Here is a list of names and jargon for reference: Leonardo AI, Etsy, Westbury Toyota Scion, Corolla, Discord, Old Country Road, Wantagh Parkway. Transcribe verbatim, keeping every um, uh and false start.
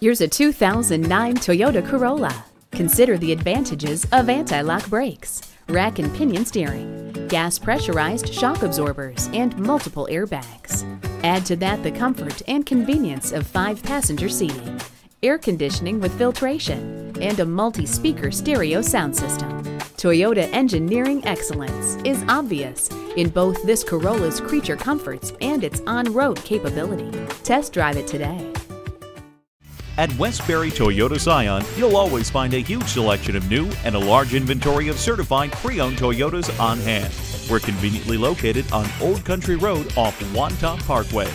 Here's a two thousand nine Toyota Corolla. Consider the advantages of anti-lock brakes, rack and pinion steering, gas pressurized shock absorbers, and multiple airbags. Add to that the comfort and convenience of five-passenger seating, air conditioning with filtration, and a multi-speaker stereo sound system. Toyota engineering excellence is obvious in both this Corolla's creature comforts and its on-road capability. Test drive it today. At Westbury Toyota Scion, you'll always find a huge selection of new and a large inventory of certified pre-owned Toyotas on hand. We're conveniently located on Old Country Road off Wantagh Parkway.